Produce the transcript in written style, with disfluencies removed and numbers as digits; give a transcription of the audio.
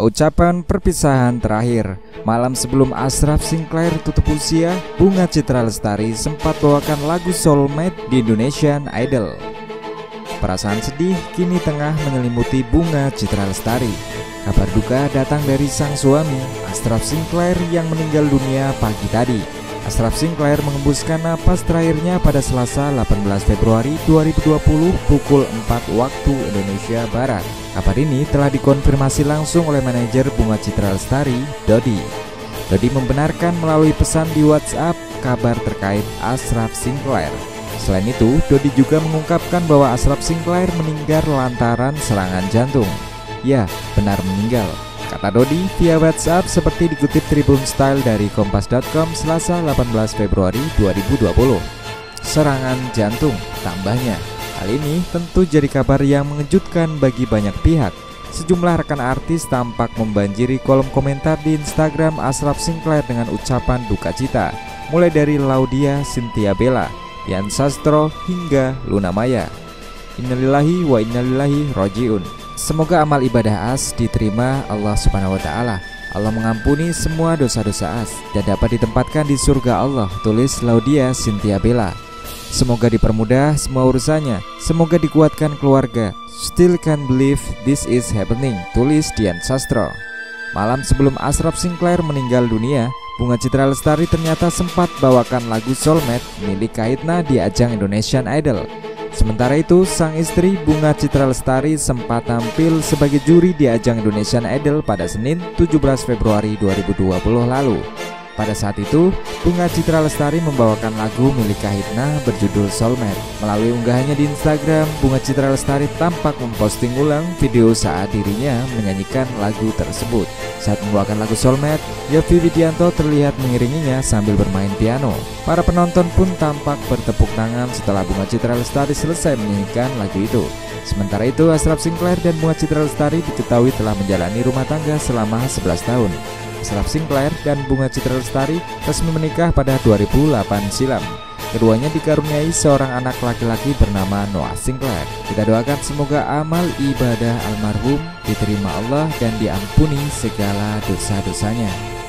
Ucapan perpisahan terakhir. Malam sebelum Ashraf Sinclair tutup usia, Bunga Citra Lestari sempat bawakan lagu Soulmate di Indonesian Idol. Perasaan sedih kini tengah menyelimuti Bunga Citra Lestari. Kabar duka datang dari sang suami, Ashraf Sinclair, yang meninggal dunia pagi tadi. Ashraf Sinclair mengembuskan napas terakhirnya pada Selasa 18 Februari 2020 pukul 4 waktu Indonesia Barat. Kabar ini telah dikonfirmasi langsung oleh manajer Bunga Citra Lestari, Dodi. Dodi membenarkan melalui pesan di WhatsApp kabar terkait Ashraf Sinclair. Selain itu, Dodi juga mengungkapkan bahwa Ashraf Sinclair meninggal lantaran serangan jantung. Ya, benar meninggal, kata Dodi via WhatsApp seperti dikutip Tribun Style dari kompas.com Selasa 18 Februari 2020. Serangan jantung, tambahnya. Hal ini tentu jadi kabar yang mengejutkan bagi banyak pihak. Sejumlah rekan artis tampak membanjiri kolom komentar di Instagram Ashraf Sinclair dengan ucapan duka cita, mulai dari Laudya Cynthia Bella, Dian Sastro, hingga Luna Maya. Innalillahi wa innalillahi rojiun. Semoga amal ibadah As diterima Allah Subhanahu wa Ta'ala. Allah mengampuni semua dosa-dosa As dan dapat ditempatkan di surga Allah, tulis Laudya Cynthia Bella. Semoga dipermudah semua urusannya, semoga dikuatkan keluarga. Still can't believe this is happening, tulis Dian Sastro. Malam sebelum Ashraf Sinclair meninggal dunia, Bunga Citra Lestari ternyata sempat bawakan lagu Soulmate milik Kaitna di ajang Indonesian Idol. Sementara itu, sang istri Bunga Citra Lestari sempat tampil sebagai juri di ajang Indonesian Idol pada Senin 17 Februari 2020 lalu. Pada saat itu, Bunga Citra Lestari membawakan lagu milik Kaitna berjudul Soulmate. Melalui unggahannya di Instagram, Bunga Citra Lestari tampak memposting ulang video saat dirinya menyanyikan lagu tersebut. Saat membawakan lagu Soulmate, Yofi Vidianto terlihat mengiringinya sambil bermain piano. Para penonton pun tampak bertepuk tangan setelah Bunga Citra Lestari selesai menyanyikan lagu itu. Sementara itu, Ashraf Sinclair dan Bunga Citra Lestari diketahui telah menjalani rumah tangga selama 11 tahun. Ashraf Sinclair dan Bunga Citra Lestari resmi menikah pada 2008 silam. Keduanya dikaruniai seorang anak laki-laki bernama Noah Sinclair. Kita doakan semoga amal ibadah almarhum diterima Allah dan diampuni segala dosa-dosanya.